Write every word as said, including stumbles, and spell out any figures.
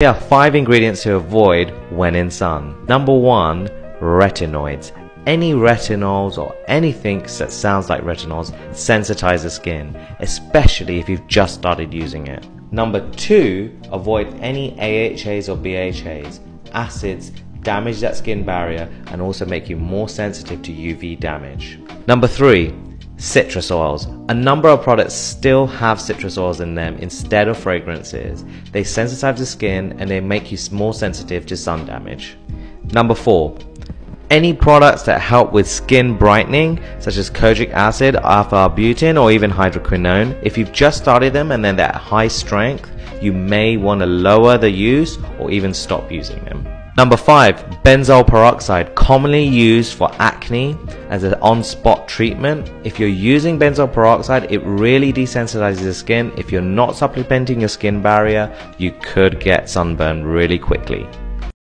There are five ingredients to avoid when in sun. Number one, retinoids. Any retinols or anything that sounds like retinols sensitize the skin, especially if you've just started using it. Number two, avoid any A H As or B H As. Acids damage that skin barrier and also make you more sensitive to U V damage. Number three, citrus oils. A number of products still have citrus oils in them instead of fragrances. They sensitize the skin and they make you more sensitive to sun damage. Number four, any products that help with skin brightening, such as kojic acid, alpha arbutin, or even hydroquinone. If you've just started them and then they're high strength, you may want to lower the use or even stop using them. Number five, benzoyl peroxide, commonly used for acne as an on-spot treatment. If you're using benzoyl peroxide, it really desensitizes the skin. If you're not supplementing your skin barrier, you could get sunburn really quickly.